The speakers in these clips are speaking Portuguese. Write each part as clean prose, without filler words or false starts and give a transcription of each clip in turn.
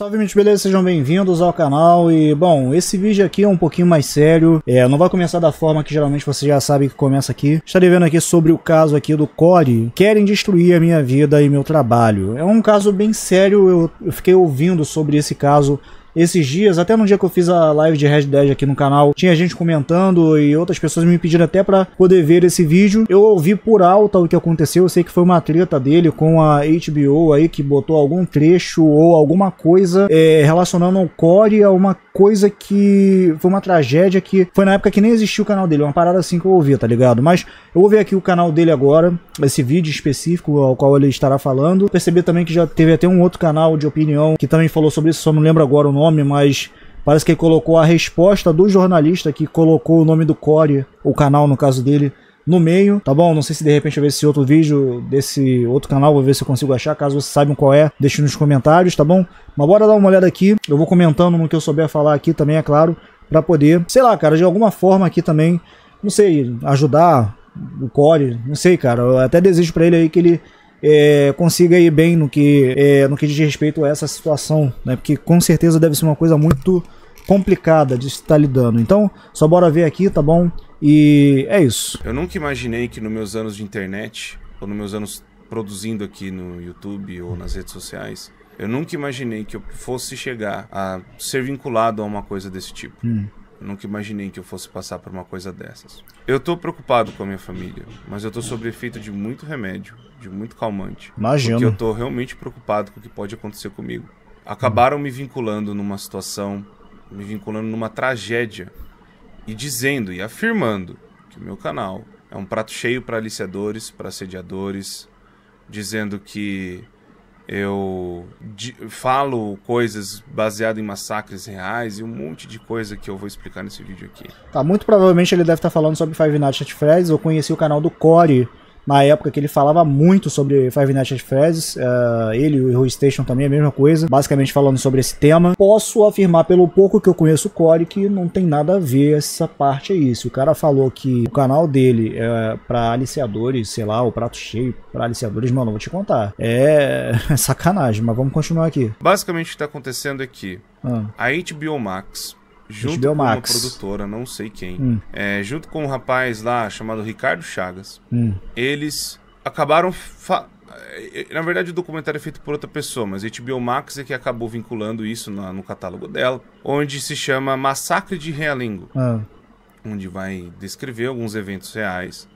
Salve, gente, beleza? Sejam bem-vindos ao canal e, bom, esse vídeo aqui é um pouquinho mais sério, não vai começar da forma que geralmente vocês já sabem que começa aqui. Estarei vendo aqui sobre o caso aqui do Corey, querem destruir a minha vida e meu trabalho. É um caso bem sério, eu fiquei ouvindo sobre esse caso esses dias, até no dia que eu fiz a live de Red Dead aqui no canal, tinha gente comentando e outras pessoas me pediram até pra poder ver esse vídeo. Eu ouvi por alta o que aconteceu, eu sei que foi uma treta dele com a HBO aí, que botou algum trecho ou alguma coisa relacionando o Corey a uma coisa que foi uma tragédia que foi na época que nem existia o canal dele, uma parada assim que eu ouvi, tá ligado? Mas eu ouvi aqui o canal dele agora, esse vídeo específico ao qual ele estará falando. Percebi também que já teve até um outro canal de opinião que também falou sobre isso, só não lembro agora o nome, mas parece que ele colocou a resposta do jornalista que colocou o nome do Corey, o canal no caso dele, no meio, tá bom? Não sei se de repente eu ver esse outro vídeo desse outro canal, vou ver se eu consigo achar, caso vocês saibam qual é, deixe nos comentários, tá bom? Mas bora dar uma olhada aqui, eu vou comentando no que eu souber falar aqui também, é claro, pra poder, sei lá, cara, de alguma forma aqui também, não sei, ajudar o Corey, não sei, cara, eu até desejo pra ele aí que ele consiga ir bem no que diz respeito a essa situação, né? Porque com certeza deve ser uma coisa muito complicada de estar lidando. Então, só bora ver aqui, tá bom? E é isso. Eu nunca imaginei que nos meus anos de internet, ou nos meus anos produzindo aqui no YouTube ou nas redes sociais, eu nunca imaginei que eu fosse chegar a ser vinculado a uma coisa desse tipo. Eu nunca imaginei que eu fosse passar por uma coisa dessas. Eu tô preocupado com a minha família, mas eu tô sob efeito de muito remédio, de muito calmante. Imagino. Porque eu tô realmente preocupado com o que pode acontecer comigo. Acabaram me vinculando numa situação, me vinculando numa tragédia, e dizendo e afirmando que o meu canal é um prato cheio para aliciadores, para assediadores, dizendo que eu falo coisas baseadas em massacres reais e um monte de coisa que eu vou explicar nesse vídeo aqui. Tá, muito provavelmente ele deve estar falando sobre Five Nights at Freddy's. Eu conheci o canal do Corey na época que ele falava muito sobre Five Nights at Freddy's, ele e o Hero Station também, a mesma coisa, basicamente falando sobre esse tema. Posso afirmar pelo pouco que eu conheço o Corey que não tem nada a ver essa parte aí. Se o cara falou que o canal dele é pra aliciadores, sei lá, o prato cheio pra aliciadores, mano, eu vou te contar. É sacanagem, mas vamos continuar aqui. Basicamente o que tá acontecendo é que a HBO Max, junto com uma produtora, não sei quem, junto com um rapaz lá chamado Ricardo Chagas, eles acabaram... Na verdade o documentário é feito por outra pessoa, mas a HBO Max é que acabou vinculando isso no catálogo dela, onde se chama Massacre de Realengo, onde vai descrever alguns eventos reais,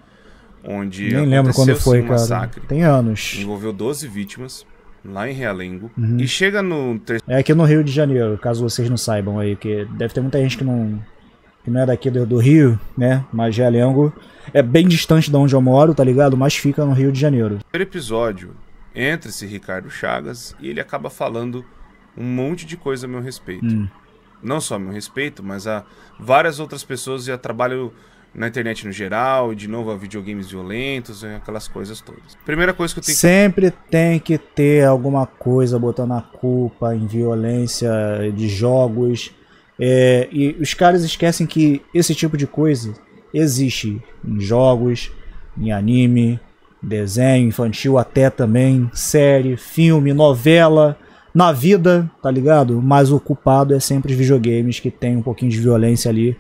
onde nem lembro quando foi, cara. Massacre. Tem anos. Envolveu 12 vítimas. Lá em Realengo. E chega no... É aqui no Rio de Janeiro, caso vocês não saibam aí, porque deve ter muita gente que não é daqui do Rio, né? Mas Realengo é bem distante de onde eu moro, tá ligado? Mas fica no Rio de Janeiro. No episódio, entra esse Ricardo Chagas e ele acaba falando um monte de coisa a meu respeito. Não só a meu respeito, mas a várias outras pessoas já trabalham na internet no geral, de novo a videogames violentos, aquelas coisas todas. Primeira coisa que eu tenho sempre que... tem que ter alguma coisa botando a culpa em violência de jogos. E os caras esquecem que esse tipo de coisa existe em jogos, em anime, desenho infantil até também, série, filme, novela, na vida, tá ligado? Mas o culpado é sempre os videogames, que tem um pouquinho de violência ali,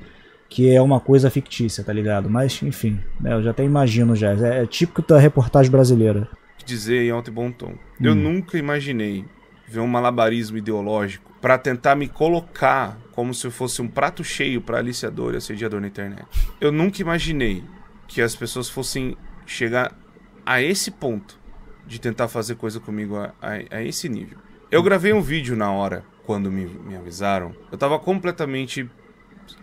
que é uma coisa fictícia, tá ligado? Mas, enfim, né, eu já até imagino já. É típico da reportagem brasileira. Dizer em alto e bom tom. Eu nunca imaginei ver um malabarismo ideológico pra tentar me colocar como se eu fosse um prato cheio pra aliciador e assediador na internet. Eu nunca imaginei que as pessoas fossem chegar a esse ponto de tentar fazer coisa comigo a esse nível. Eu gravei um vídeo na hora, quando me avisaram. Eu tava completamente...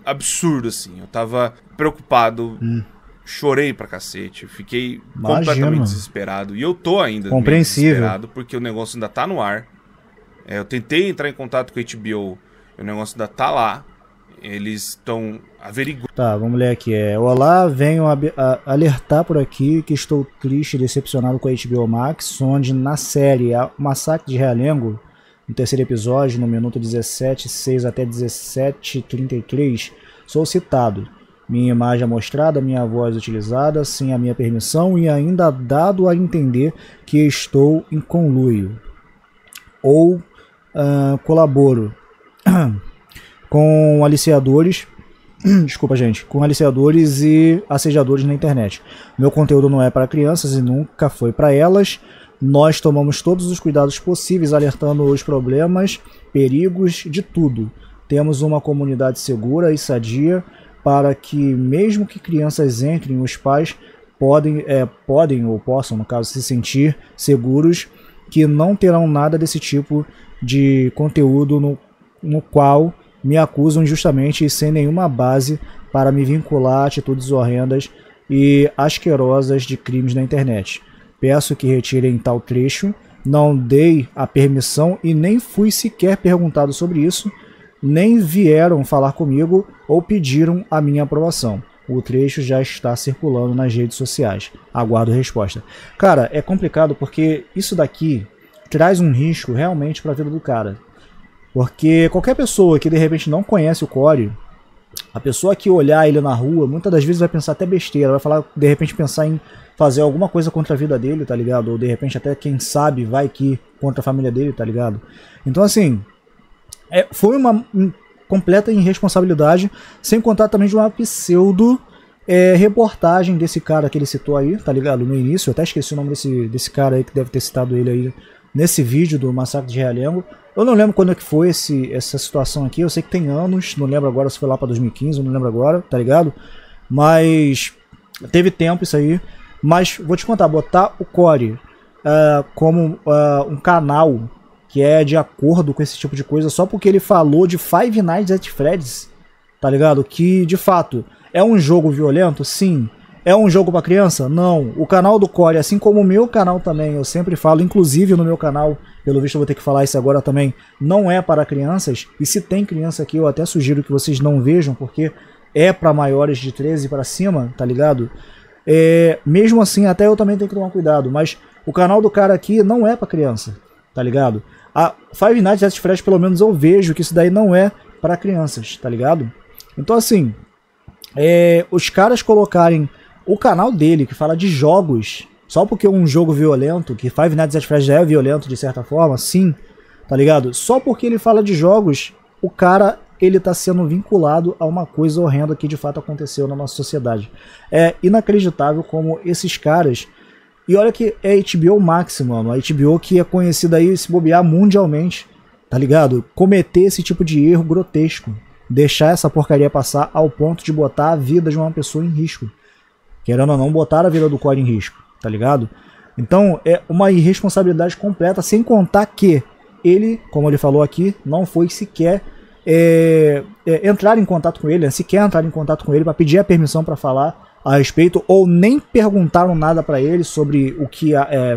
absurdo, assim, eu tava preocupado, chorei pra cacete, fiquei completamente desesperado, e eu tô ainda desesperado, porque o negócio ainda tá no ar. Eu tentei entrar em contato com a HBO, o negócio ainda tá lá, eles estão averiguando. Tá, vamos ler aqui, olá, venho alertar por aqui que estou triste e decepcionado com a HBO Max, onde na série Massacre de Realengo, no terceiro episódio, no minuto 17:06 até 17:33, sou citado. Minha imagem é mostrada, minha voz utilizada, sem a minha permissão e ainda dado a entender que estou em conluio ou colaboro com aliciadores, desculpa gente, com aliciadores e assediadores na internet. Meu conteúdo não é para crianças e nunca foi para elas. Nós tomamos todos os cuidados possíveis, alertando os problemas, perigos de tudo. Temos uma comunidade segura e sadia para que, mesmo que crianças entrem, os pais podem ou possam, no caso, se sentir seguros que não terão nada desse tipo de conteúdo no qual me acusam injustamente e sem nenhuma base para me vincular a atitudes horrendas e asquerosas de crimes na internet. Peço que retirem tal trecho, não dei a permissão e nem fui sequer perguntado sobre isso, nem vieram falar comigo ou pediram a minha aprovação. O trecho já está circulando nas redes sociais. Aguardo resposta. Cara, é complicado porque isso daqui traz um risco realmente para a vida do cara. Porque qualquer pessoa que de repente não conhece o Core, a pessoa que olhar ele na rua, muitas das vezes vai pensar até besteira, vai falar, de repente pensar em fazer alguma coisa contra a vida dele, tá ligado? Ou de repente até, quem sabe, vai que contra a família dele, tá ligado? Então assim, foi uma completa irresponsabilidade, sem contar também de uma pseudo reportagem desse cara que ele citou aí, tá ligado? No início, eu até esqueci o nome desse cara aí que deve ter citado ele aí nesse vídeo do Massacre de Realengo. Eu não lembro quando é que foi essa situação aqui, eu sei que tem anos, não lembro agora se foi lá para 2015, não lembro agora, tá ligado? Mas teve tempo isso aí, mas vou te contar, botar o Core como um canal que é de acordo com esse tipo de coisa só porque ele falou de Five Nights at Freddy's, tá ligado? Que de fato é um jogo violento, sim. É um jogo pra criança? Não. O canal do Core, assim como o meu canal também, eu sempre falo, inclusive no meu canal, pelo visto eu vou ter que falar isso agora também, não é para crianças, e se tem criança aqui eu até sugiro que vocês não vejam, porque é pra maiores de 13 pra cima, tá ligado? Mesmo assim, até eu também tenho que tomar cuidado, mas o canal do cara aqui não é pra criança, tá ligado? A Five Nights at Freddy's, pelo menos eu vejo que isso daí não é pra crianças, tá ligado? Então assim, os caras colocarem o canal dele, que fala de jogos, só porque é um jogo violento, que Five Nights at Freddy's já é violento de certa forma, sim, tá ligado? Só porque ele fala de jogos, o cara, ele tá sendo vinculado a uma coisa horrenda que de fato aconteceu na nossa sociedade. É inacreditável como esses caras... E olha que é HBO Max, mano, a HBO que é conhecida aí, se bobear mundialmente, tá ligado? Cometer esse tipo de erro grotesco, deixar essa porcaria passar ao ponto de botar a vida de uma pessoa em risco. Querendo ou não, botar a vida do Core em risco, tá ligado? Então, é uma irresponsabilidade completa, sem contar que ele, como ele falou aqui, não foi sequer entrar em contato com ele, sequer entrar em contato com ele para pedir a permissão para falar a respeito, ou nem perguntaram nada para ele sobre o que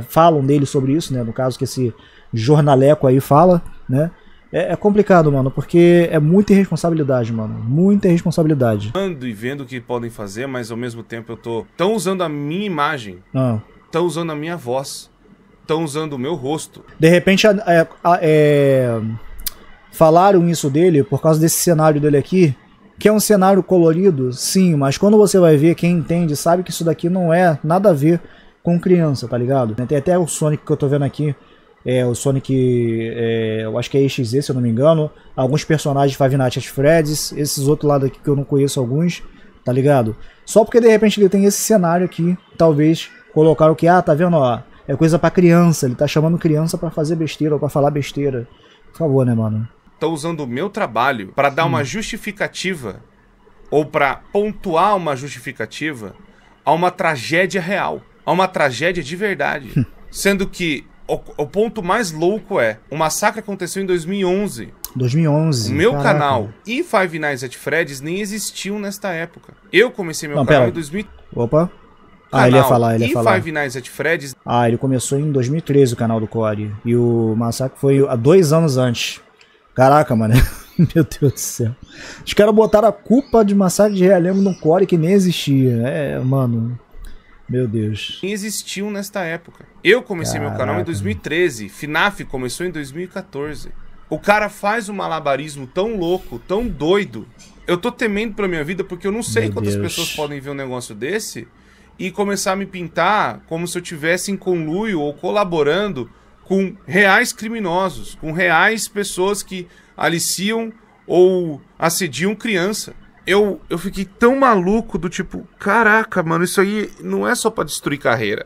falam dele sobre isso, né? No caso que esse jornaleco aí fala, né? É complicado, mano, porque é muita irresponsabilidade, mano. Muita irresponsabilidade. Ando e vendo o que podem fazer, mas ao mesmo tempo eu tô... Tão usando a minha imagem. Tão usando a minha voz. Tão usando o meu rosto. De repente, falaram isso dele por causa desse cenário dele aqui, que é um cenário colorido, sim, mas quando você vai ver, quem entende sabe que isso daqui não é nada a ver com criança, tá ligado? Tem até o Sonic que eu tô vendo aqui. O Sonic, eu acho que é EXZ, se eu não me engano. Alguns personagens de Five Nights at Freddy's, esses outros lados aqui que eu não conheço alguns, tá ligado? Só porque de repente ele tem esse cenário aqui, talvez colocaram que, tá vendo, ó, é coisa pra criança, ele tá chamando criança pra fazer besteira ou pra falar besteira. Por favor, né, mano? Tá usando o meu trabalho pra dar uma justificativa, ou pra pontuar uma justificativa a uma tragédia real, a uma tragédia de verdade. Sendo que o ponto mais louco é, o massacre aconteceu em 2011. 2011, o meu caraca. Canal e Five Nights at Freddy's nem existiam nesta época. Eu comecei meu canal em 2000. Opa. Ele ia falar, ele ia falar. E Five Nights at Freddy's... ele começou em 2013 o canal do Core. E o massacre foi há 2 anos antes. Caraca, mano. Meu Deus do céu. Os caras botaram a culpa de Massacre de Realengo no Core que nem existia. Mano... Meu Deus. Nem existiam nesta época. Eu comecei meu canal em 2013. FNAF começou em 2014. O cara faz um malabarismo tão louco, tão doido. Eu tô temendo pela minha vida porque eu não sei quantas pessoas podem ver um negócio desse e começar a me pintar como se eu tivesse em conluio ou colaborando com reais criminosos, com reais pessoas que aliciam ou assediam criança. Eu fiquei tão maluco do tipo, caraca, mano, isso aí não é só pra destruir carreira.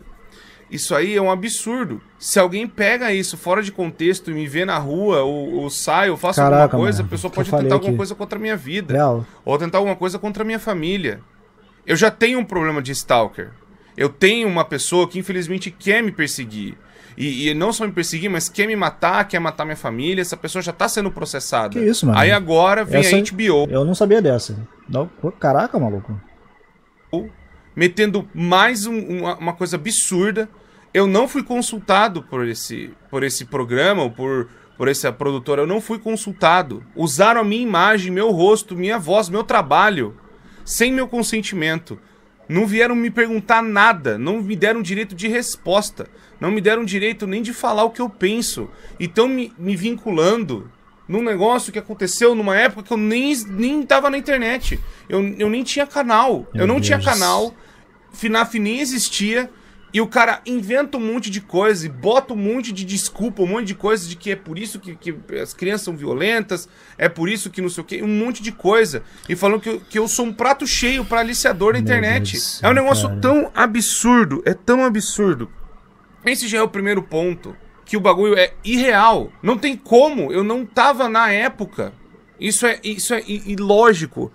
Isso aí é um absurdo. Se alguém pega isso fora de contexto e me vê na rua, ou sai, ou faço alguma coisa, mano, a pessoa pode tentar alguma coisa contra a minha vida. Real. Ou tentar alguma coisa contra a minha família. Eu já tenho um problema de stalker. Eu tenho uma pessoa que infelizmente quer me perseguir. E não só me perseguir, mas quer matar minha família. Essa pessoa já tá sendo processada. Que isso, mano? Aí agora vem a HBO. Eu não sabia dessa. Não, caraca, maluco. Metendo mais uma coisa absurda. Eu não fui consultado por esse programa, ou por essa produtora. Eu não fui consultado. Usaram a minha imagem, meu rosto, minha voz, meu trabalho. Sem meu consentimento. Não vieram me perguntar nada, não me deram direito de resposta, não me deram direito nem de falar o que eu penso. E estão me vinculando num negócio que aconteceu numa época que eu nem tava na internet. Eu nem tinha canal, eu não tinha canal, FNAF nem existia, e o cara inventa um monte de coisa e bota um monte de desculpa, um monte de coisa de que é por isso que as crianças são violentas, é por isso que não sei o que, um monte de coisa. E falando que eu sou um prato cheio pra aliciador da internet. Deus, é um negócio tão absurdo, é tão absurdo. Esse já é o primeiro ponto, que o bagulho é irreal. Não tem como, eu não tava na época. Isso é ilógico.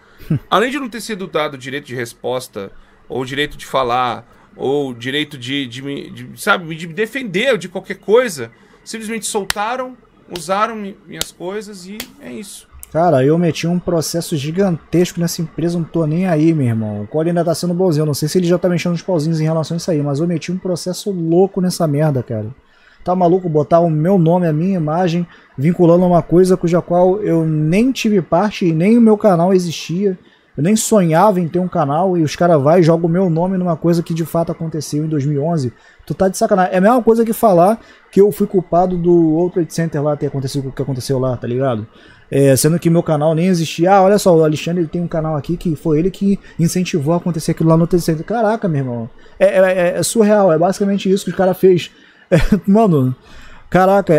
Além de não ter sido dado direito de resposta, ou direito de falar, ou direito de me defender de qualquer coisa, simplesmente soltaram, usaram minhas coisas e é isso. Cara, eu meti um processo gigantesco nessa empresa, não tô nem aí, meu irmão. O Cole ainda tá sendo bonzinho, eu não sei se ele já tá mexendo os pauzinhos em relação a isso aí, mas eu meti um processo louco nessa merda, cara. Tá maluco botar o meu nome, a minha imagem, vinculando a uma coisa cuja qual eu nem tive parte e nem o meu canal existia. Eu nem sonhava em ter um canal e os caras vão e jogam o meu nome numa coisa que de fato aconteceu em 2011. Tu tá de sacanagem. É a mesma coisa que falar que eu fui culpado do World Trade Center lá ter acontecido o que aconteceu lá, tá ligado? É, sendo que meu canal nem existia. Ah, olha só, o Alexandre tem um canal aqui que foi ele que incentivou a acontecer aquilo lá no Trade Center. Caraca, meu irmão. É surreal. É basicamente isso que os caras fez. É, mano, caraca.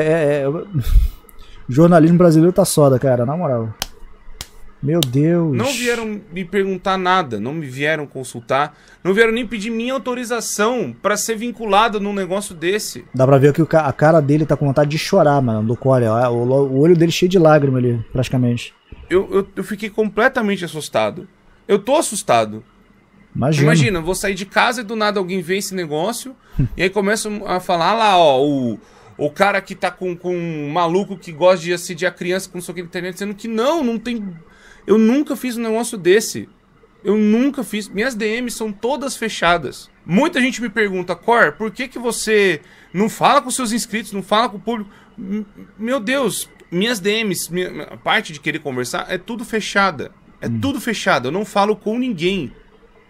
O jornalismo brasileiro tá soda, cara, na moral. Meu Deus. Não vieram me perguntar nada, não me vieram consultar, não vieram nem pedir minha autorização pra ser vinculado num negócio desse. Dá pra ver que a cara dele tá com vontade de chorar, mano, do Core. O olho dele cheio de lágrima ali, praticamente. Eu fiquei completamente assustado. Eu tô assustado. Imagina, vou sair de casa e do nada alguém vê esse negócio e aí começa a falar lá, ó, o cara que tá com um maluco que gosta de assediar criança com soco na internet, dizendo que não tem... Eu nunca fiz um negócio desse. Eu nunca fiz. Minhas DMs são todas fechadas. Muita gente me pergunta, Cor, por que que você não fala com seus inscritos, não fala com o público? Meu Deus, minhas DMs, a parte de querer conversar, é tudo fechada. É tudo fechado. Eu não falo com ninguém.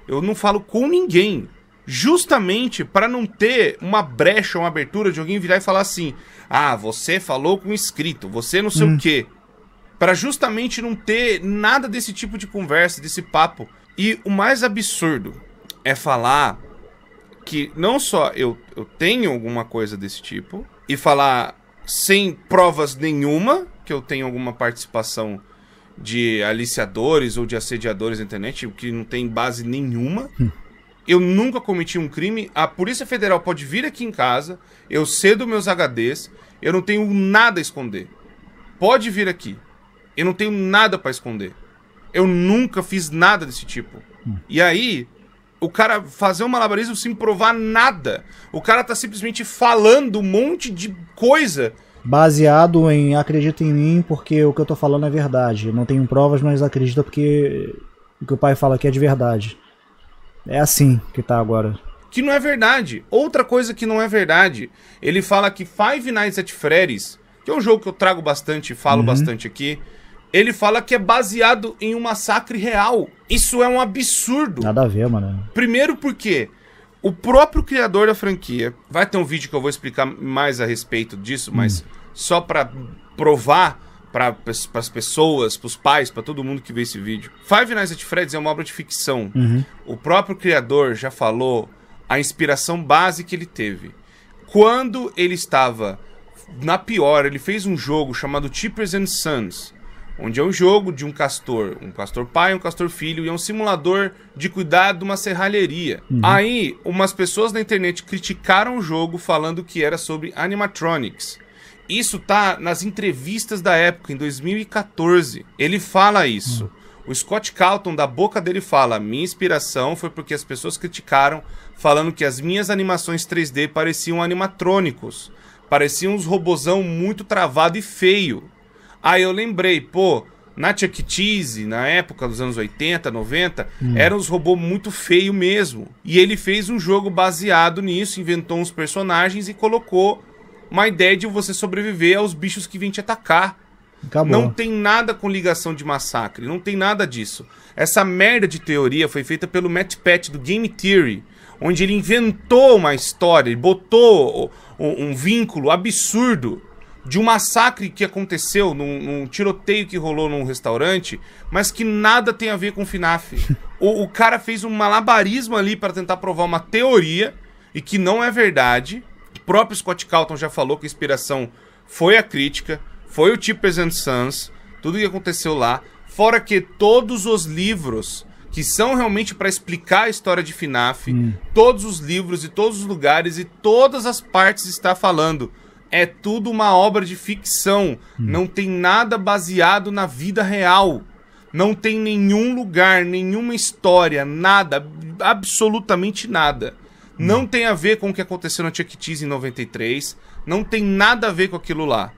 Eu não falo com ninguém. Justamente para não ter uma brecha, uma abertura de alguém virar e falar assim, ah, você falou com inscrito, você não sei o quê. Para justamente não ter nada desse tipo de conversa, desse papo. E o mais absurdo é falar que não só eu tenho alguma coisa desse tipo, e falar sem provas nenhuma que eu tenho alguma participação de aliciadores ou de assediadores na internet, o que não tem base nenhuma. Eu nunca cometi um crime, a Polícia Federal pode vir aqui em casa, eu cedo meus HDs, eu não tenho nada a esconder. Pode vir aqui. Eu não tenho nada pra esconder. Eu nunca fiz nada desse tipo. E aí, o cara fazer um malabarismo sem provar nada. O cara tá simplesmente falando um monte de coisa. Baseado em acredita em mim porque o que eu tô falando é verdade. Não tenho provas, mas acredita porque o que o pai fala aqui é de verdade. É assim que tá agora. Que não é verdade. Outra coisa que não é verdade. Ele fala que Five Nights at Freddy's, que é um jogo que eu trago bastante, falo bastante aqui, ele fala que é baseado em um massacre real. Isso é um absurdo. Nada a ver, mano. Primeiro porque o próprio criador da franquia, vai ter um vídeo que eu vou explicar mais a respeito disso, mas só pra provar pras pessoas, pros pais, pra todo mundo que vê esse vídeo. Five Nights at Freddy's é uma obra de ficção. O próprio criador já falou a inspiração base que ele teve. Quando ele estava na pior, ele fez um jogo chamado Chippers and Sons, onde é um jogo de um castor pai, um castor filho, e é um simulador de cuidado de uma serralheria. Uhum. Aí, umas pessoas na internet criticaram o jogo falando que era sobre animatronics. Isso tá nas entrevistas da época, em 2014. Ele fala isso. O Scott Cawthon, da boca dele, fala: minha inspiração foi porque as pessoas criticaram, falando que as minhas animações 3D pareciam animatrônicos. Pareciam uns robozão muito travado e feio. Aí eu lembrei, pô, na Chuck E. Cheese, na época dos anos 80, 90, eram uns robôs muito feios mesmo. E ele fez um jogo baseado nisso, inventou uns personagens e colocou uma ideia de você sobreviver aos bichos que vêm te atacar. Acabou. Não tem nada com ligação de massacre, não tem nada disso. Essa merda de teoria foi feita pelo MatPat do Game Theory, onde ele inventou uma história, ele botou um vínculo absurdo de um massacre que aconteceu num tiroteio que rolou num restaurante, mas que nada tem a ver com FNAF. O cara fez um malabarismo ali para tentar provar uma teoria e que não é verdade. O próprio Scott Cawthon já falou que a inspiração foi a crítica, foi o Chippers and Sons, tudo que aconteceu lá, fora que todos os livros que são realmente para explicar a história de FNAF, todos os livros e todos os lugares e todas as partes está falando. É tudo uma obra de ficção, não tem nada baseado na vida real. Não tem nenhum lugar, nenhuma história, nada, absolutamente nada. Não tem a ver com o que aconteceu na Chuck E. Cheese em 93, não tem nada a ver com aquilo lá.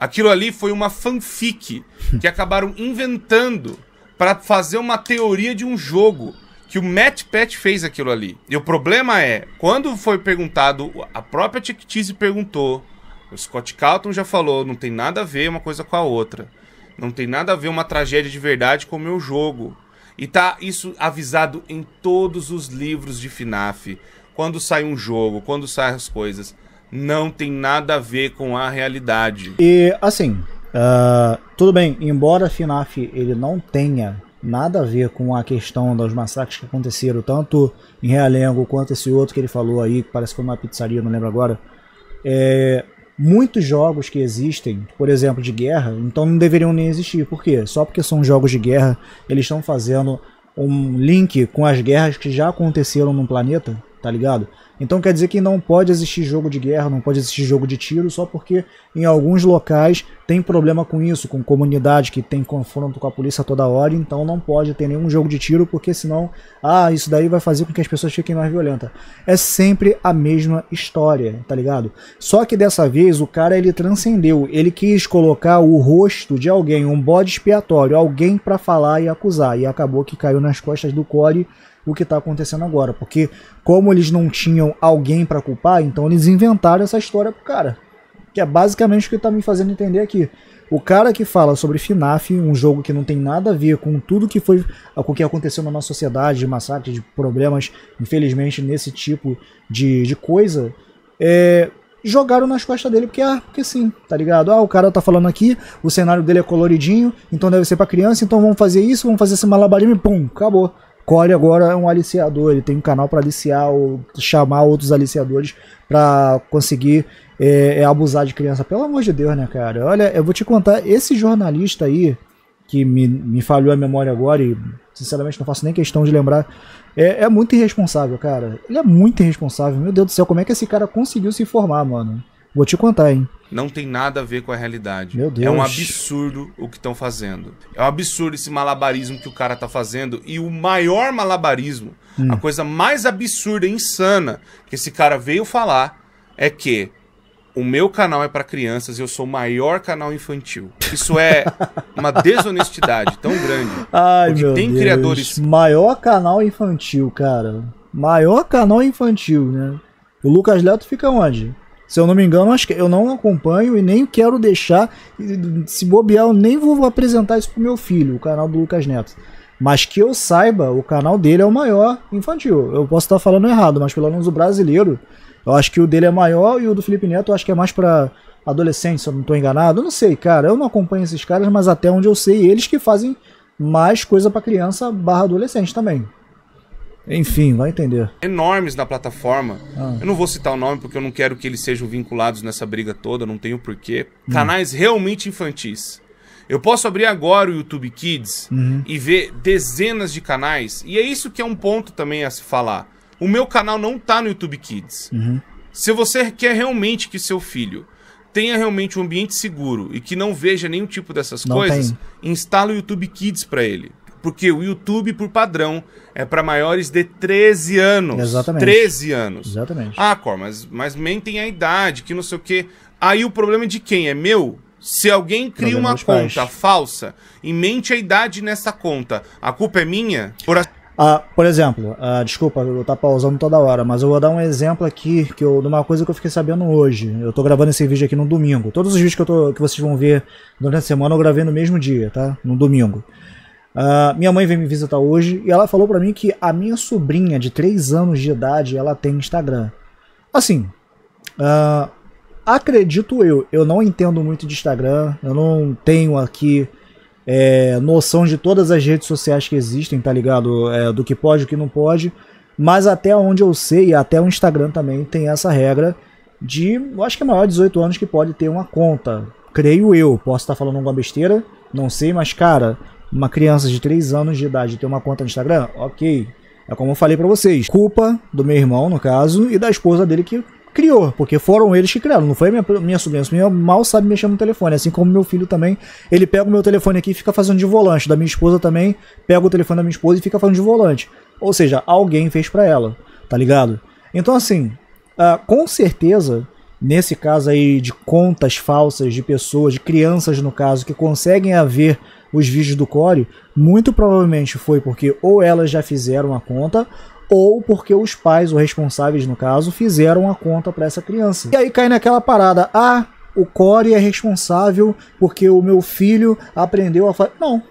Aquilo ali foi uma fanfic que acabaram inventando para fazer uma teoria de um jogo, que o MatPat fez aquilo ali. E o problema é, quando foi perguntado, a própria Chuck E. Cheese perguntou, o Scott Cawthon já falou, não tem nada a ver uma coisa com a outra. Não tem nada a ver uma tragédia de verdade com o meu jogo. E tá isso avisado em todos os livros de FNAF. Quando sai um jogo, quando saem as coisas, não tem nada a ver com a realidade. E, assim, tudo bem, embora FNAF ele não tenha nada a ver com a questão dos massacres que aconteceram, tanto em Realengo quanto esse outro que ele falou aí, que parece que foi uma pizzaria, não lembro agora, muitos jogos que existem, por exemplo, de guerra, então não deveriam nem existir. Por quê? Só porque são jogos de guerra, eles estão fazendo um link com as guerras que já aconteceram no planeta, tá ligado? Então quer dizer que não pode existir jogo de guerra, não pode existir jogo de tiro, só porque em alguns locais tem problema com isso, com comunidade que tem confronto com a polícia toda hora, então não pode ter nenhum jogo de tiro, porque senão, isso daí vai fazer com que as pessoas fiquem mais violentas. É sempre a mesma história, tá ligado? Só que dessa vez o cara, ele transcendeu, ele quis colocar o rosto de alguém, um bode expiatório, alguém pra falar e acusar, e acabou que caiu nas costas do Corey o que está acontecendo agora, porque como eles não tinham alguém para culpar, então eles inventaram essa história pro cara, que é basicamente o que está me fazendo entender aqui. O cara que fala sobre FNAF, um jogo que não tem nada a ver com tudo que foi, com o que aconteceu na nossa sociedade, de massacres, de problemas, infelizmente, nesse tipo de coisa, jogaram nas costas dele, porque sim, tá ligado? O cara tá falando aqui, o cenário dele é coloridinho, então deve ser para criança, então vamos fazer isso, vamos fazer esse malabarismo e pum, acabou. Corey agora é um aliciador, ele tem um canal para aliciar ou chamar outros aliciadores para conseguir abusar de criança. Pelo amor de Deus, né, cara? Olha, eu vou te contar, esse jornalista aí, que me falhou a memória agora e sinceramente não faço nem questão de lembrar, é muito irresponsável, cara. Ele é muito irresponsável, meu Deus do céu, como é que esse cara conseguiu se formar, mano? Vou te contar, hein? Não tem nada a ver com a realidade. Meu Deus. É um absurdo o que estão fazendo. É um absurdo esse malabarismo que o cara tá fazendo. E o maior malabarismo, a coisa mais absurda e insana que esse cara veio falar é que o meu canal é para crianças e eu sou o maior canal infantil. Isso é uma desonestidade tão grande. Ai, porque meu tem Deus. Criadores... Maior canal infantil, cara. Maior canal infantil, né? O Lucas Leto fica onde? Se eu não me engano, acho que eu não acompanho e nem quero deixar, se bobear, eu nem vou apresentar isso pro meu filho, o canal do Lucas Neto. Mas que eu saiba, o canal dele é o maior infantil. Eu posso estar falando errado, mas pelo menos o brasileiro, eu acho que o dele é maior e o do Felipe Neto eu acho que é mais pra adolescente, se eu não tô enganado. Eu não sei, cara, eu não acompanho esses caras, mas até onde eu sei, eles que fazem mais coisa pra criança / adolescente também. Enfim, vai entender. Enormes na plataforma. Eu não vou citar o nome porque eu não quero que eles sejam vinculados nessa briga toda, não tenho porquê. Canais realmente infantis. Eu posso abrir agora o YouTube Kids e ver dezenas de canais. E é isso que é um ponto também a se falar. O meu canal não tá no YouTube Kids. Se você quer realmente que seu filho tenha realmente um ambiente seguro e que não veja nenhum tipo dessas coisas, instala o YouTube Kids para ele. Porque o YouTube, por padrão, é para maiores de 13 anos. Exatamente. 13 anos. Exatamente. Ah, Cor, mas mentem a idade, que não sei o quê. Aí o problema é de quem? É meu? Se alguém cria uma conta falsa e mente a idade nessa conta, a culpa é minha? Por exemplo, desculpa, eu tô pausando toda hora, mas eu vou dar um exemplo aqui de uma coisa que eu fiquei sabendo hoje. Eu tô gravando esse vídeo aqui no domingo. Todos os vídeos que vocês vão ver durante a semana eu gravei no mesmo dia, tá? No domingo. Minha mãe veio me visitar hoje e ela falou pra mim que a minha sobrinha de 3 anos de idade, ela tem Instagram. Assim, acredito eu não entendo muito de Instagram, eu não tenho aqui noção de todas as redes sociais que existem, tá ligado? Do que pode, o que não pode, mas até onde eu sei, até o Instagram também tem essa regra de, eu acho que é maior de 18 anos que pode ter uma conta, creio eu, posso estar falando alguma besteira, não sei, mas cara... Uma criança de 3 anos de idade ter uma conta no Instagram? Ok. É como eu falei pra vocês. Culpa do meu irmão, no caso, e da esposa dele que criou. Porque foram eles que criaram. Não foi minha sobrinha. Minha mal sabe mexer no telefone. Assim como meu filho também. Ele pega o meu telefone aqui e fica fazendo de volante. Da minha esposa também. Pega o telefone da minha esposa e fica fazendo de volante. Ou seja, alguém fez pra ela. Tá ligado? Então assim, com certeza... Nesse caso aí de contas falsas de pessoas, de crianças no caso, que conseguem ver os vídeos do Core, muito provavelmente foi porque ou elas já fizeram a conta, ou porque os pais, ou responsáveis no caso, fizeram a conta para essa criança. E aí cai naquela parada, o Core é responsável porque o meu filho aprendeu a fazer... Não.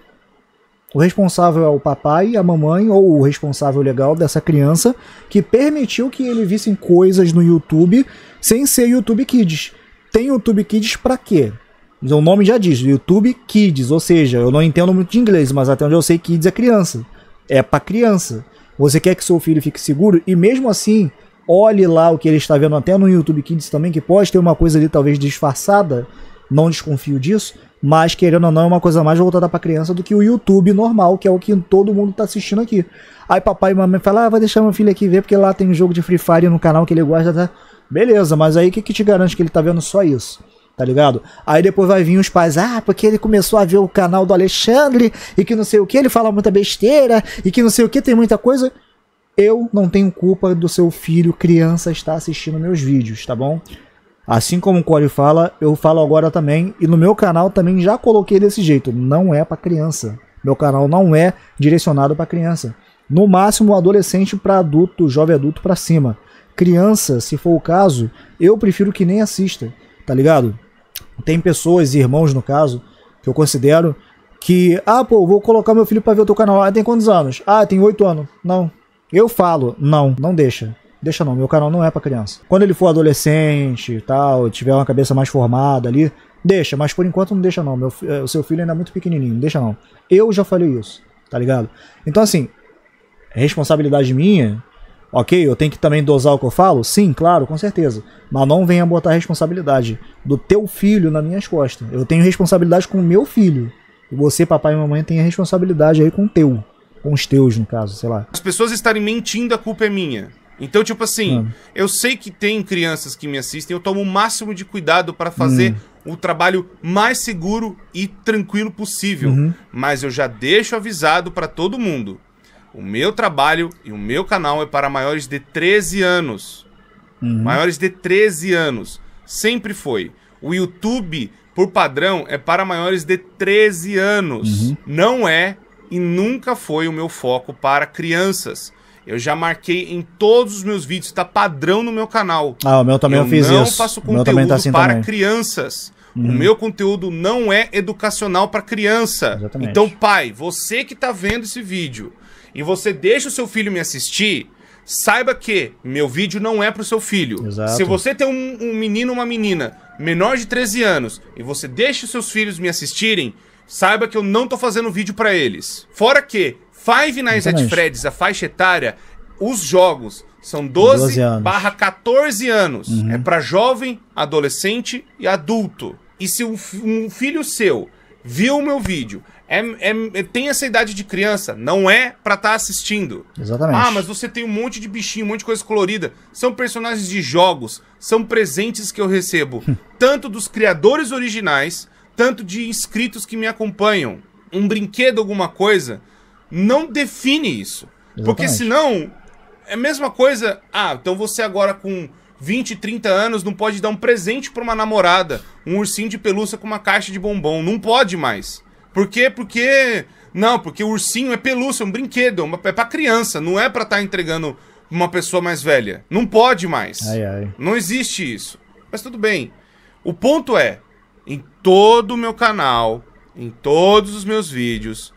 O responsável é o papai, a mamãe ou o responsável legal dessa criança que permitiu que ele vissem coisas no YouTube sem ser YouTube Kids. Tem YouTube Kids pra quê? O nome já diz, YouTube Kids, ou seja, eu não entendo muito de inglês, mas até onde eu sei, Kids é criança. É pra criança. Você quer que seu filho fique seguro e mesmo assim, olhe lá o que ele está vendo até no YouTube Kids também, que pode ter uma coisa ali talvez disfarçada, não desconfio disso. Mas, querendo ou não, é uma coisa mais voltada pra criança do que o YouTube normal, que é o que todo mundo tá assistindo aqui. Aí papai e mamãe falam, vai deixar meu filho aqui ver, porque lá tem um jogo de Free Fire no canal que ele gosta, tá? Beleza, mas aí o que te garante que ele tá vendo só isso? Tá ligado? Aí depois vai vir os pais, porque ele começou a ver o canal do Alexandre, e que não sei o que, ele fala muita besteira, e que não sei o que, tem muita coisa... Eu não tenho culpa do seu filho, criança, estar assistindo meus vídeos, tá bom? Assim como o Corey fala, eu falo agora também, e no meu canal também já coloquei desse jeito, não é para criança. Meu canal não é direcionado para criança. No máximo, adolescente para adulto, jovem adulto para cima. Criança, se for o caso, eu prefiro que nem assista, tá ligado? Tem pessoas, irmãos no caso, que eu considero que, pô, vou colocar meu filho para ver o teu canal. Tem quantos anos? Tem 8 anos. Não. Eu falo, não deixa. Deixa não, meu canal não é pra criança. Quando ele for adolescente e tal, tiver uma cabeça mais formada ali, deixa, mas por enquanto não deixa não. O seu filho ainda é muito pequenininho, não deixa não. Eu já falei isso, tá ligado? Então assim, responsabilidade minha, ok? Eu tenho que também dosar o que eu falo? Sim, claro, com certeza. Mas não venha botar a responsabilidade do teu filho nas minhas costas. Eu tenho responsabilidade com o meu filho. E você, papai e mamãe, tem a responsabilidade aí com o teu. Com os teus, no caso, sei lá. As pessoas estarem mentindo, a culpa é minha. Então, tipo assim, eu sei que tem crianças que me assistem, eu tomo o máximo de cuidado para fazer o trabalho mais seguro e tranquilo possível. Mas eu já deixo avisado para todo mundo. O meu trabalho e o meu canal é para maiores de 13 anos. Maiores de 13 anos. Sempre foi. O YouTube, por padrão, é para maiores de 13 anos. Não é e nunca foi o meu foco para crianças. Eu já marquei em todos os meus vídeos, tá padrão no meu canal. O meu também eu fiz isso. Eu não faço conteúdo para crianças. O meu conteúdo não é educacional para criança. Exatamente. Então, pai, você que tá vendo esse vídeo e você deixa o seu filho me assistir, saiba que meu vídeo não é pro seu filho. Exato. Se você tem um menino ou uma menina menor de 13 anos e você deixa os seus filhos me assistirem, saiba que eu não tô fazendo vídeo para eles. Fora que... Five Nights at Freddy's, a faixa etária, os jogos são 12/14 anos. Uhum. É para jovem, adolescente e adulto. E se um filho seu viu o meu vídeo, tem essa idade de criança, não é pra estar assistindo. Exatamente. Ah, mas você tem um monte de bichinho, um monte de coisa colorida. São personagens de jogos, são presentes que eu recebo, tanto dos criadores originais, tanto de inscritos que me acompanham. Um brinquedo, alguma coisa, não define isso. Exatamente. Porque senão, é a mesma coisa. Ah, então você agora com 20, 30 anos, não pode dar um presente pra uma namorada, um ursinho de pelúcia com uma caixa de bombom. Não pode mais. Por quê? Porque... Não, porque o ursinho é pelúcia, é um brinquedo, é pra criança, não é pra estar entregando uma pessoa mais velha. Não pode mais. Ai, ai. Não existe isso. Mas tudo bem. O ponto é, em todo o meu canal, em todos os meus vídeos,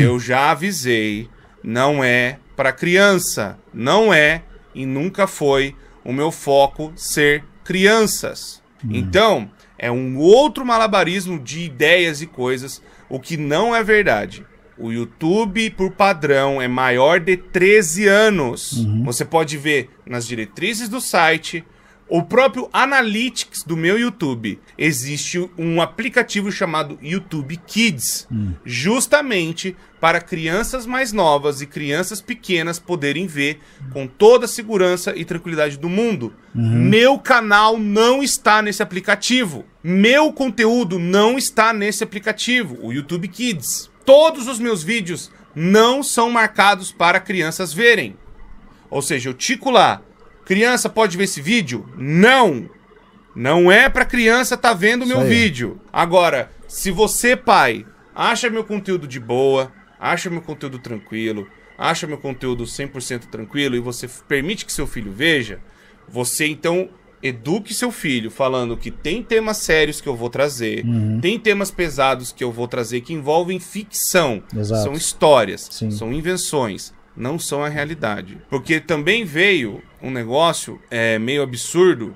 eu já avisei, não é pra criança. Não é e nunca foi o meu foco ser crianças. Então, é um outro malabarismo de ideias e coisas, o que não é verdade. O YouTube, por padrão, é maior de 13 anos. Você pode ver nas diretrizes do site, o próprio Analytics do meu YouTube. Existe um aplicativo chamado YouTube Kids, justamente para crianças mais novas e crianças pequenas poderem ver com toda a segurança e tranquilidade do mundo. Meu canal não está nesse aplicativo. Meu conteúdo não está nesse aplicativo, o YouTube Kids. Todos os meus vídeos não são marcados para crianças verem. Ou seja, eu tico lá: criança pode ver esse vídeo? Não! Não é pra criança tá vendo o meu vídeo. Agora, se você, pai, acha meu conteúdo de boa, acha meu conteúdo tranquilo, acha meu conteúdo 100% tranquilo e você permite que seu filho veja, você então eduque seu filho falando que tem temas sérios que eu vou trazer, tem temas pesados que eu vou trazer que envolvem ficção. Exato. São histórias, são invenções. Não são a realidade. Porque também veio um negócio meio absurdo,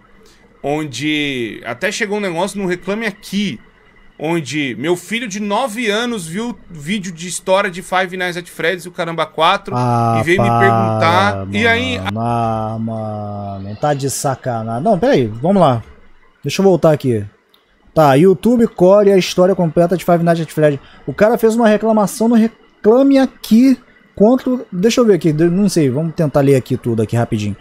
onde até chegou um negócio no Reclame Aqui, onde meu filho de 9 anos viu vídeo de história de Five Nights at Freddy's e o Caramba 4 e veio me perguntar. Mano, e aí... Ah, mano, tá de sacanagem. Não, peraí, vamos lá. Deixa eu voltar aqui. Tá, YouTube Core, a história completa de Five Nights at Freddy's. O cara fez uma reclamação no Reclame Aqui. Quanto, deixa eu ver aqui, não sei, vamos tentar ler aqui tudo aqui rapidinho.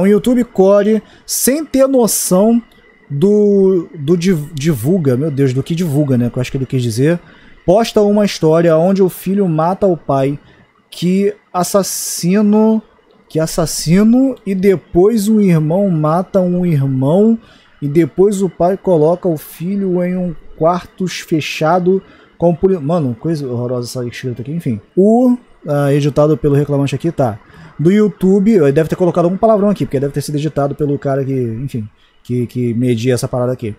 Um YouTube Core sem ter noção do divulga, meu Deus, do que divulga, né? Que eu acho que ele quis dizer. Posta uma história onde o filho mata o pai, que assassino, e depois o irmão mata um irmão, e depois o pai coloca o filho em um quarto fechado com... Mano, coisa horrorosa essa escrita aqui, enfim. Editado pelo reclamante aqui, tá. Do YouTube, deve ter colocado algum palavrão aqui, porque deve ter sido editado pelo cara que, enfim, que media essa parada aqui.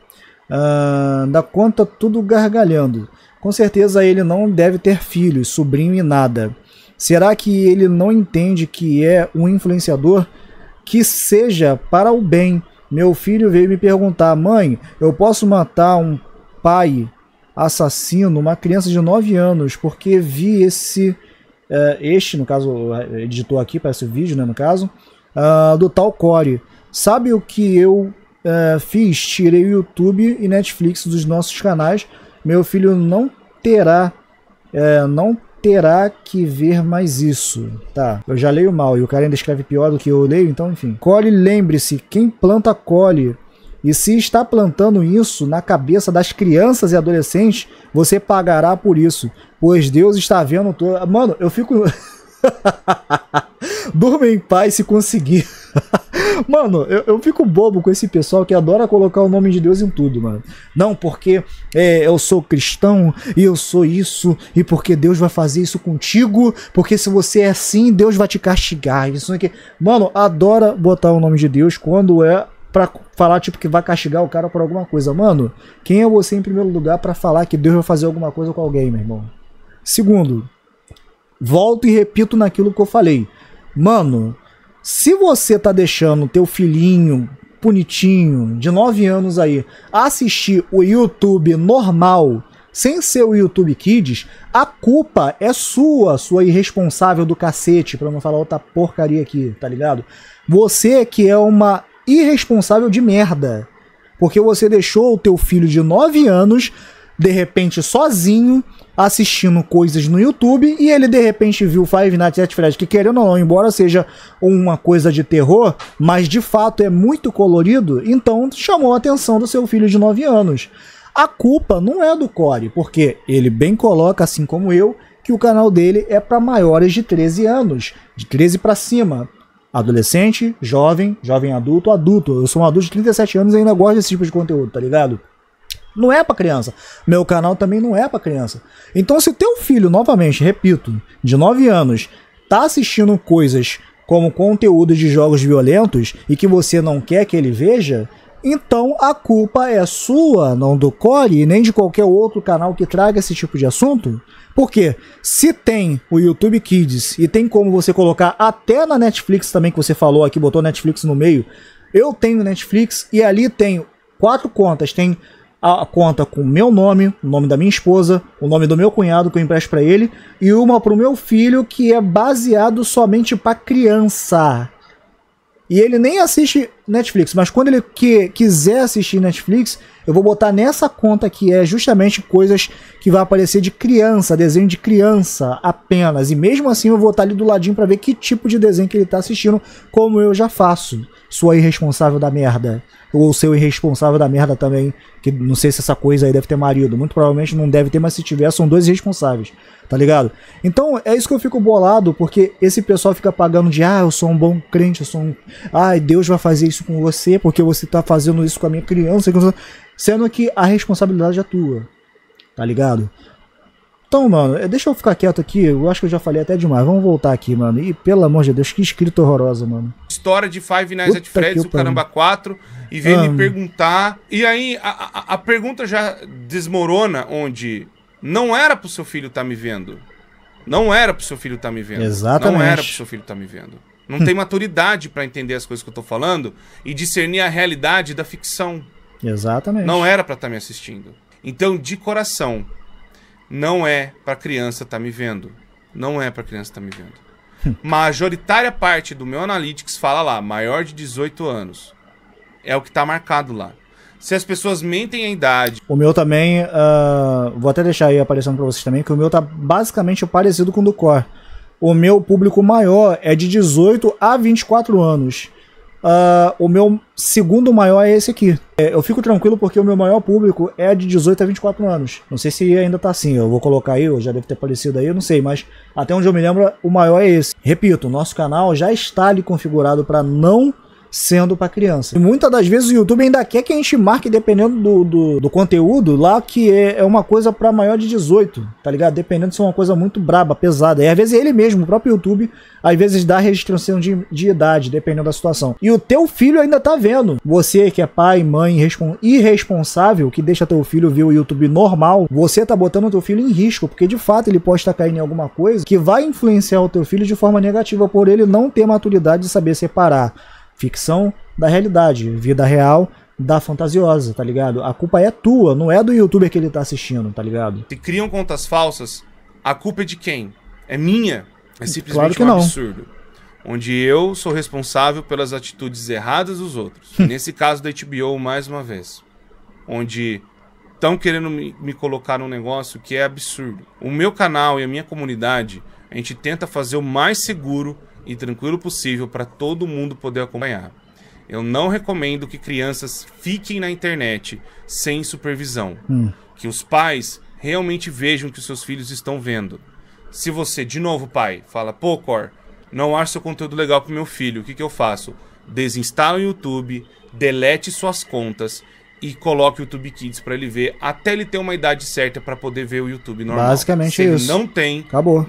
Dá conta tudo gargalhando. Com certeza ele não deve ter filhos, sobrinho e nada. Será que ele não entende que é um influenciador? Que seja para o bem. Meu filho veio me perguntar: mãe, eu posso matar um pai assassino, uma criança de 9 anos, porque vi esse... este, no caso, editou aqui para esse vídeo, né, no caso, do tal Core. Sabe o que eu fiz? Tirei o YouTube e Netflix dos nossos canais. Meu filho não terá que ver mais isso. Tá, eu já leio mal e o cara ainda escreve pior do que eu leio, então enfim. Core, lembre-se, quem planta colhe. E se está plantando isso na cabeça das crianças e adolescentes, você pagará por isso, pois Deus está vendo tudo. Mano, eu fico... Durma em paz se conseguir. Mano, eu fico bobo com esse pessoal que adora colocar o nome de Deus em tudo, mano. Não, porque eu sou cristão e eu sou isso, e porque Deus vai fazer isso contigo, porque se você é assim, Deus vai te castigar. Isso aqui. Mano, adora botar o nome de Deus quando é... pra falar, tipo, que vai castigar o cara por alguma coisa. Mano, quem é você em primeiro lugar pra falar que Deus vai fazer alguma coisa com alguém, meu irmão? Segundo, volto e repito naquilo que eu falei. Mano, se você tá deixando teu filhinho bonitinho, de 9 anos aí, assistir o YouTube normal, sem ser o YouTube Kids, a culpa é sua, sua irresponsável do cacete, pra não falar outra porcaria aqui, tá ligado? Você que é uma irresponsável de merda, porque você deixou o teu filho de 9 anos, de repente sozinho, assistindo coisas no YouTube, e ele de repente viu Five Nights at Freddy's, que querendo ou não, embora seja uma coisa de terror, mas de fato é muito colorido, então chamou a atenção do seu filho de 9 anos. A culpa não é do Corey, porque ele bem coloca, assim como eu, que o canal dele é para maiores de 13 anos, de 13 para cima. Adolescente, jovem, jovem adulto, adulto. Eu sou um adulto de 37 anos e ainda gosto desse tipo de conteúdo, tá ligado? Não é pra criança. Meu canal também não é pra criança. Então se teu filho, novamente, repito, de 9 anos, tá assistindo coisas como conteúdo de jogos violentos e que você não quer que ele veja, então a culpa é sua, não do Corey, nem de qualquer outro canal que traga esse tipo de assunto. Porque se tem o YouTube Kids e tem como você colocar até na Netflix também, que você falou aqui, botou Netflix no meio. Eu tenho Netflix e ali tem 4 contas. Tem a conta com meu nome, o nome da minha esposa, o nome do meu cunhado que eu empresto pra ele e uma pro meu filho que é baseado somente pra criança. E ele nem assiste Netflix, mas quando ele quiser assistir Netflix, eu vou botar nessa conta que é justamente coisas que vai aparecer de criança, desenho de criança apenas. E mesmo assim eu vou estar ali do ladinho pra ver que tipo de desenho que ele tá assistindo, como eu já faço. Sua irresponsável da merda. Ou seu irresponsável da merda também, que não sei se essa coisa aí deve ter marido. Muito provavelmente não deve ter, mas se tiver, são dois irresponsáveis, tá ligado? Então é isso que eu fico bolado, porque esse pessoal fica pagando de, ah, eu sou um bom crente, eu sou um... Ai, Deus vai fazer isso com você, porque você tá fazendo isso com a minha criança, sendo que a responsabilidade é tua, tá ligado? Então, mano, deixa eu ficar quieto aqui, eu acho que eu já falei até demais, vamos voltar aqui, mano. E, pelo amor de Deus, que escrita horrorosa, mano. História de Five Nights at Freddy's, o Caramba 4, e vem me perguntar, e aí a pergunta já desmorona, onde não era pro seu filho tá me vendo. Não era pro seu filho tá me vendo. Exatamente. Não era pro seu filho tá me vendo. Não tem maturidade pra entender as coisas que eu tô falando e discernir a realidade da ficção. Exatamente. Não era pra estar me assistindo. Então, de coração, não é pra criança tá me vendo. Não é pra criança tá me vendo. Majoritária parte do meu Analytics fala lá, maior de 18 anos. É o que tá marcado lá. Se as pessoas mentem a idade... O meu também, vou até deixar aí aparecendo pra vocês também, que o meu tá basicamente parecido com o do Core. O meu público maior é de 18 a 24 anos. O meu segundo maior é esse aqui. Eu fico tranquilo porque o meu maior público é de 18 a 24 anos. Não sei se ainda tá assim, eu vou colocar aí, eu já deve ter aparecido aí, eu não sei, mas até onde eu me lembro, o maior é esse. Repito, o nosso canal já está ali configurado para não sendo para criança. E muitas das vezes o YouTube ainda quer que a gente marque, dependendo do conteúdo, lá que é uma coisa para maior de 18, tá ligado? Dependendo se é uma coisa muito braba, pesada. E às vezes ele mesmo, o próprio YouTube, às vezes dá restrição de idade, dependendo da situação. E o teu filho ainda tá vendo. Você que é pai, mãe, irresponsável, que deixa teu filho ver o YouTube normal, você tá botando teu filho em risco, porque de fato ele pode estar caindo em alguma coisa que vai influenciar o teu filho de forma negativa, por ele não ter maturidade de saber separar ficção da realidade, vida real da fantasiosa, tá ligado? A culpa é tua, não é do youtuber que ele tá assistindo, tá ligado? Se criam contas falsas, a culpa é de quem? É minha? É simplesmente claro um absurdo. Onde eu sou responsável pelas atitudes erradas dos outros. Nesse caso da HBO, mais uma vez. Onde estão querendo me colocar num negócio que é absurdo. O meu canal e a minha comunidade, a gente tenta fazer o mais seguro e tranquilo possível para todo mundo poder acompanhar. Eu não recomendo que crianças fiquem na internet sem supervisão. Que os pais realmente vejam o que os seus filhos estão vendo. Se você, de novo, pai, fala, pô, Cor, não acho seu conteúdo legal pro meu filho, o que eu faço? Desinstala o YouTube, delete suas contas e coloque o YouTube Kids para ele ver até ele ter uma idade certa para poder ver o YouTube normal. Basicamente é isso. Se ele não tem, acabou.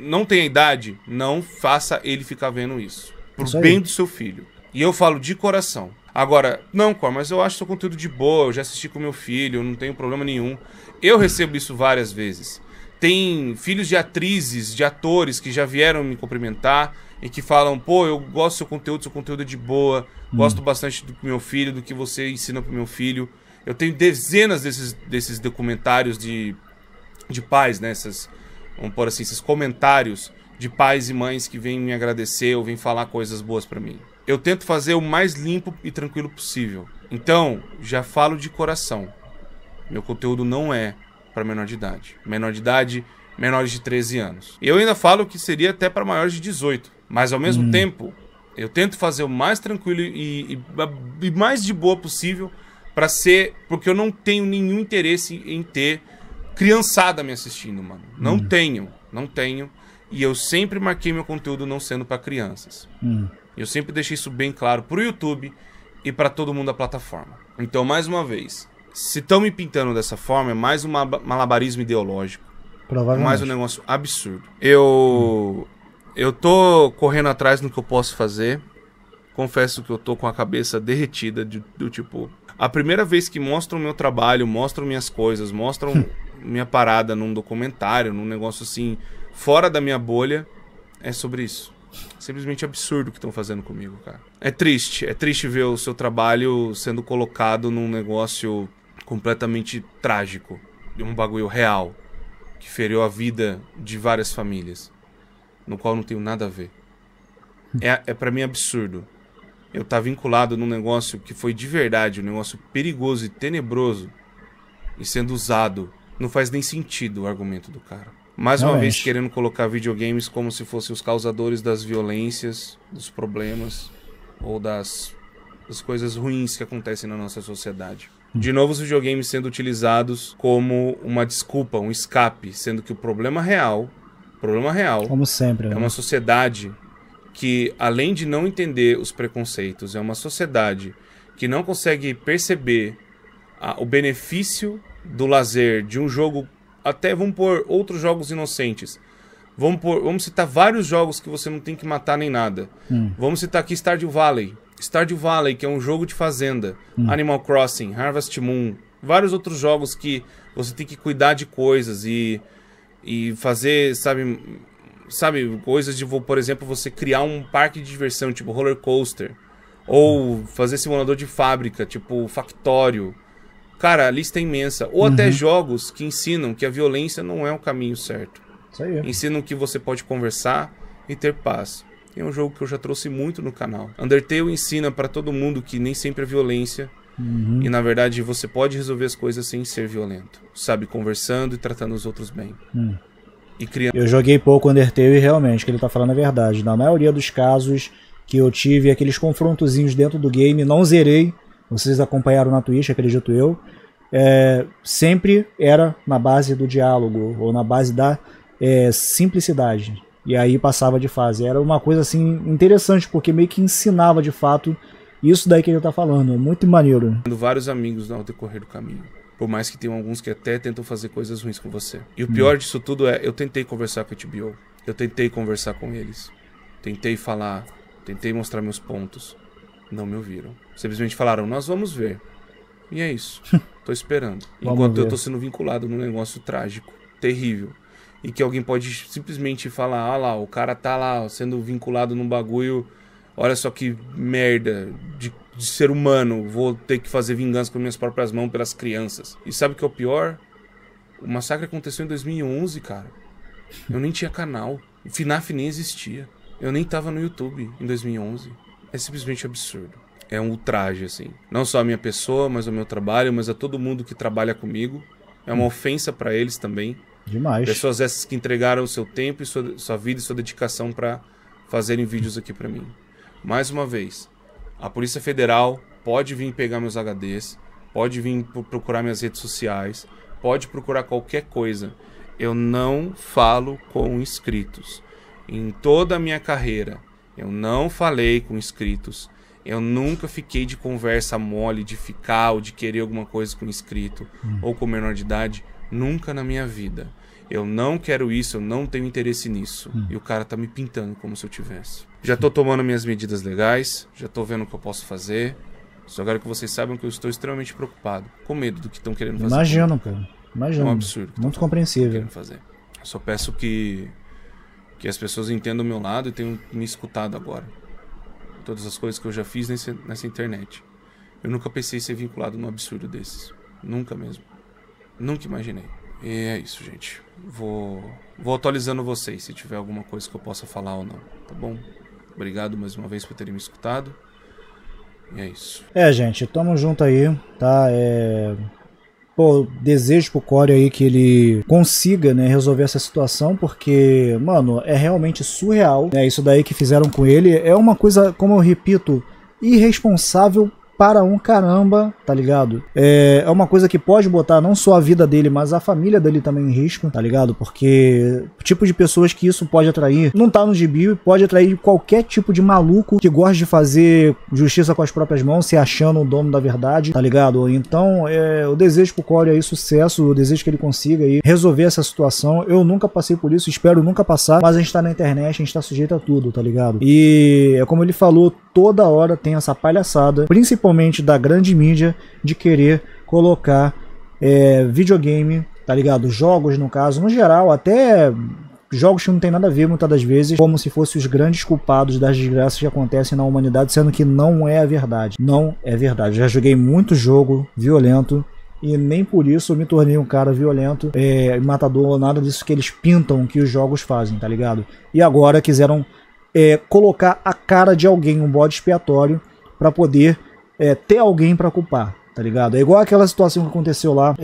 Não tem a idade, não faça ele ficar vendo isso. Pro bem do seu filho. E eu falo de coração. Agora, não, Cor, mas eu acho seu conteúdo de boa, eu já assisti com meu filho, eu não tenho problema nenhum. Eu recebo isso várias vezes. Tem filhos de atrizes, de atores que já vieram me cumprimentar e que falam, pô, eu gosto do seu conteúdo é de boa, gosto bastante do meu filho, do que você ensina pro meu filho. Eu tenho dezenas desses documentários de pais, né? Essas, vamos pôr assim, esses comentários de pais e mães que vêm me agradecer ou vêm falar coisas boas pra mim. Eu tento fazer o mais limpo e tranquilo possível. Então, já falo de coração. Meu conteúdo não é pra menor de idade. Menor de idade, menores de 13 anos. Eu ainda falo que seria até pra maiores de 18. Mas ao mesmo tempo, eu tento fazer o mais tranquilo e mais de boa possível pra ser... Porque eu não tenho nenhum interesse em ter criançada me assistindo, mano. Não tenho. E eu sempre marquei meu conteúdo não sendo pra crianças. Eu sempre deixei isso bem claro pro YouTube e pra todo mundo da plataforma. Então, mais uma vez, se estão me pintando dessa forma, é mais um malabarismo ideológico. Provavelmente. Mais um negócio absurdo. Eu tô correndo atrás no que eu posso fazer. Confesso que eu tô com a cabeça derretida do tipo... A primeira vez que mostram meu trabalho, mostram minhas coisas, mostram minha parada num documentário, num negócio assim... Fora da minha bolha, é sobre isso. Simplesmente absurdo o que estão fazendo comigo, cara. É triste ver o seu trabalho sendo colocado num negócio completamente trágico. Um bagulho real, que feriu a vida de várias famílias, no qual eu não tenho nada a ver. É pra mim absurdo. Eu tá vinculado num negócio que foi de verdade, um negócio perigoso e tenebroso, e sendo usado. Não faz nem sentido o argumento do cara. Mais uma vez querendo colocar videogames como se fossem os causadores das violências, dos problemas ou das coisas ruins que acontecem na nossa sociedade. De novo os videogames sendo utilizados como uma desculpa, um escape, sendo que o problema real, como sempre, é uma sociedade que, além de não entender os preconceitos, é uma sociedade que não consegue perceber o benefício do lazer de um jogo. Até vamos pôr outros jogos inocentes. Vamos citar vários jogos que você não tem que matar nem nada. Vamos citar aqui Stardew Valley. Stardew Valley, que é um jogo de fazenda. Animal Crossing, Harvest Moon. Vários outros jogos que você tem que cuidar de coisas e fazer, sabe, coisas de, por exemplo, você criar um parque de diversão, tipo roller coaster. Ou fazer simulador de fábrica, tipo factório. Cara, a lista é imensa. Ou até jogos que ensinam que a violência não é o caminho certo. Isso aí. Ensinam que você pode conversar e ter paz. É um jogo que eu já trouxe muito no canal. Undertale ensina pra todo mundo que nem sempre é violência. E, na verdade, você pode resolver as coisas sem ser violento. Sabe, conversando e tratando os outros bem. E criando... Eu joguei pouco Undertale e, realmente, o que ele tá falando é verdade. Na maioria dos casos que eu tive aqueles confrontozinhos dentro do game, não zerei. Vocês acompanharam na Twitch, acredito eu, sempre era na base do diálogo, ou na base da simplicidade. E aí passava de fase. Era uma coisa assim interessante, porque meio que ensinava de fato isso daí que ele tá falando. É muito maneiro. Vários amigos ao decorrer do caminho. Por mais que tenham alguns que até tentam fazer coisas ruins com você. E o pior disso tudo é, eu tentei conversar com a HBO. Eu tentei conversar com eles. Tentei falar, tentei mostrar meus pontos. Não me ouviram. Simplesmente falaram, nós vamos ver. E é isso. Tô esperando. Enquanto eu tô sendo vinculado num negócio trágico, terrível. E que alguém pode simplesmente falar, ah lá, o cara tá lá sendo vinculado num bagulho, olha só que merda de ser humano, vou ter que fazer vingança com minhas próprias mãos pelas crianças. E sabe o que é o pior? O massacre aconteceu em 2011, cara. Eu nem tinha canal. FNAF nem existia. Eu nem tava no YouTube em 2011. É simplesmente absurdo. É um ultraje, assim. Não só a minha pessoa, mas ao meu trabalho, mas a todo mundo que trabalha comigo. É uma ofensa pra eles também. Demais. Pessoas essas que entregaram o seu tempo, e sua vida e sua dedicação pra fazerem vídeos aqui pra mim. Mais uma vez, a Polícia Federal pode vir pegar meus HDs, pode vir procurar minhas redes sociais, pode procurar qualquer coisa. Eu não falo com inscritos. Em toda a minha carreira, eu não falei com inscritos. Eu nunca fiquei de conversa mole, de ficar ou de querer alguma coisa com inscrito ou com menor de idade. Nunca na minha vida. Eu não quero isso, eu não tenho interesse nisso. E o cara tá me pintando como se eu tivesse. Já tô tomando minhas medidas legais, já tô vendo o que eu posso fazer. Só quero que vocês saibam que eu estou extremamente preocupado, com medo do que estão querendo fazer. Imagino, cara. Imagino. É um absurdo. Muito compreensível. Querendo fazer. Eu só peço que as pessoas entendam o meu lado e tenham me escutado agora. Todas as coisas que eu já fiz nessa internet. Eu nunca pensei em ser vinculado num absurdo desses. Nunca mesmo. Nunca imaginei. E é isso, gente. Vou atualizando vocês se tiver alguma coisa que eu possa falar ou não, tá bom? Obrigado mais uma vez por terem me escutado. E é isso. É, gente, tamo junto aí, tá? Pô, desejo pro Corey aí que ele consiga, né, resolver essa situação, porque, mano, é realmente surreal, né, isso daí que fizeram com ele. É uma coisa, como eu repito, irresponsável para um caramba, tá ligado? É uma coisa que pode botar não só a vida dele, mas a família dele também em risco, tá ligado? Porque o tipo de pessoas que isso pode atrair não tá no gibi, pode atrair qualquer tipo de maluco que gosta de fazer justiça com as próprias mãos, se achando o dono da verdade, tá ligado? Então, eu desejo pro Corey aí sucesso, eu desejo que ele consiga aí resolver essa situação. Eu nunca passei por isso, espero nunca passar, mas a gente tá na internet, a gente tá sujeito a tudo, tá ligado? E é como ele falou, toda hora tem essa palhaçada, principalmente da grande mídia, de querer colocar videogame, tá ligado? Jogos, no caso, no geral, até jogos que não tem nada a ver, muitas das vezes, como se fossem os grandes culpados das desgraças que acontecem na humanidade, sendo que não é a verdade. Não é verdade. Já joguei muito jogo violento e nem por isso eu me tornei um cara violento, matador, ou nada disso que eles pintam que os jogos fazem, tá ligado? E agora quiseram colocar a cara de alguém, um bode expiatório, pra poder ter alguém pra culpar, tá ligado? É igual aquela situação que aconteceu lá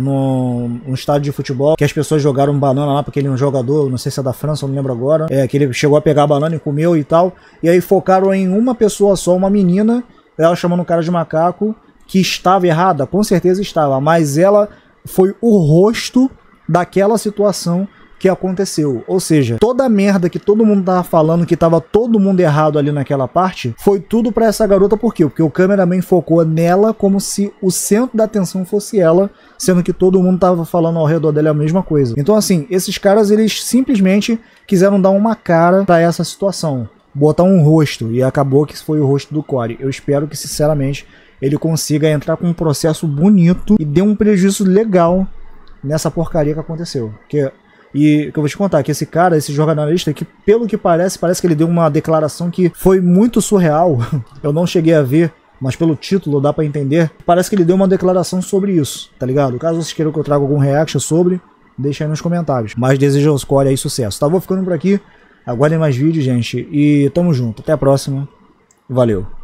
num estádio de futebol, que as pessoas jogaram banana lá pra aquele jogador, não sei se é da França, não lembro agora, que ele chegou a pegar a banana e comeu e tal, e aí focaram em uma pessoa só, uma menina, ela chamando o cara de macaco, que estava errada, com certeza estava, mas ela foi o rosto daquela situação que aconteceu, ou seja, toda a merda que todo mundo tava falando, que tava todo mundo errado ali naquela parte, foi tudo pra essa garota. Por quê? Porque o cameraman focou nela como se o centro da atenção fosse ela, sendo que todo mundo tava falando ao redor dela a mesma coisa. Então assim, esses caras, eles simplesmente quiseram dar uma cara pra essa situação, botar um rosto, e acabou que foi o rosto do Corey. Eu espero que, sinceramente, ele consiga entrar com um processo bonito e dê um prejuízo legal nessa porcaria que aconteceu, porque... E que eu vou te contar, que esse cara, esse jornalista, que pelo que parece que ele deu uma declaração que foi muito surreal. Eu não cheguei a ver, mas pelo título dá pra entender. Parece que ele deu uma declaração sobre isso, tá ligado? Caso vocês queiram que eu traga algum reaction sobre, deixa aí nos comentários. Mas desejo aos Corey aí sucesso, tá? Vou ficando por aqui. Aguardem mais vídeos, gente. E tamo junto. Até a próxima. Valeu.